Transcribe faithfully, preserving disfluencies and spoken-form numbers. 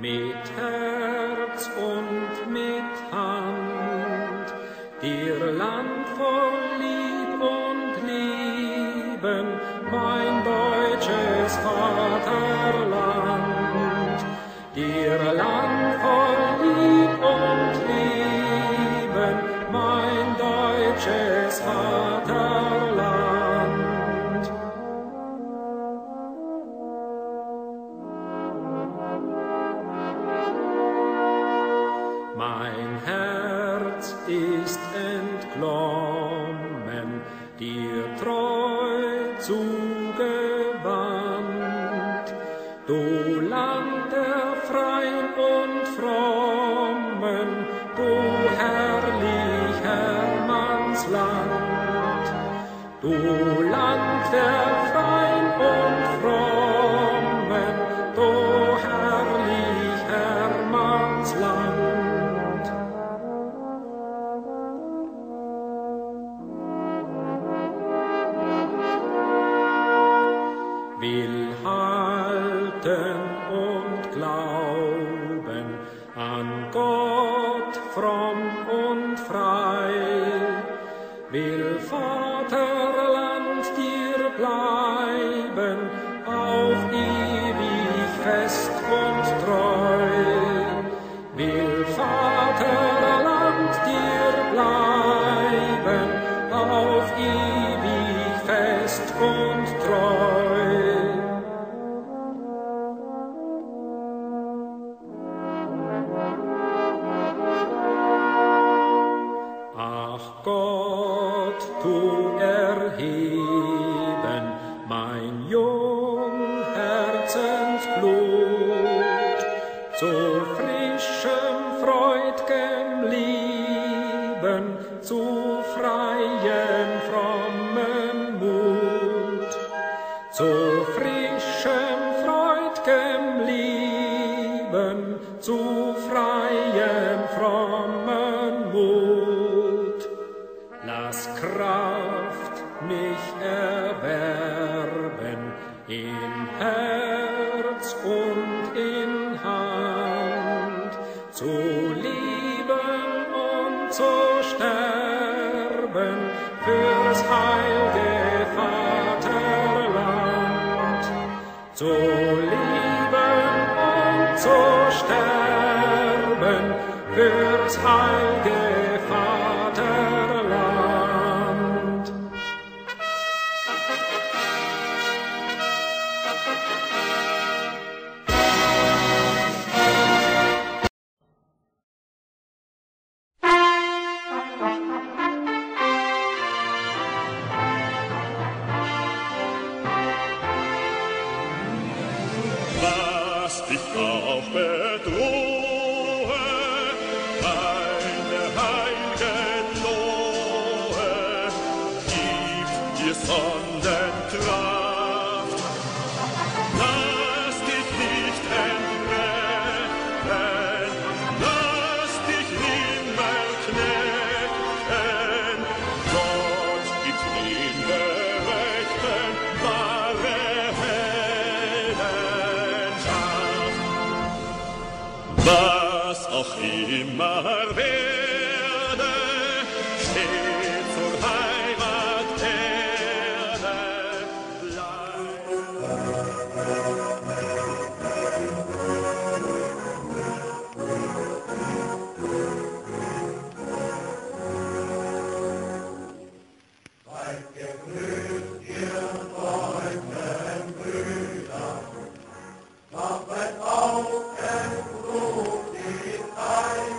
Mit Herz und mit Hand, dir Land voll Lieb und Lieben, mein deutsches Vaterland. Dir Land voll Lieb und Lieben, mein deutsches Vaterland. Mein Herz ist entglommen, dir treu zugewandt. Du Land der Freien und Frommen, du herrlicher Mannsland. Du Land der Freien und Frommen, du herrlicher Mannsland. Will halten und glauben an Gott fromm und frei, will Vaterland dir bleiben, auf ewig fest und treu, will Vaterland dir bleiben, auf ewig fest und treu. Gott, du erheben mein jung Herzensblut zu frischem, freud'gem Leben, zu freien, frommen Mut, zu frischem, freud'gem Leben, zu freien, frommen Mut. Lass Kraft mich erwerben in Herz und in Hand, zu lieben und zu sterben fürs heilige Vaterland, zu lieben und zu sterben fürs heilige Vaterland. Was dich auch bedrohe, deine Heilgen lohe, gib dir Sonnenkraft, lass dich nicht entbrennen, lass dich nimmer knechten, Gott gibt den Gerechten wahre Was auch immer werde, steht zur Heimat Erde. Seid gegrüßt, ihr deutschen Brüder, macht euch auf, es ruft dich ein.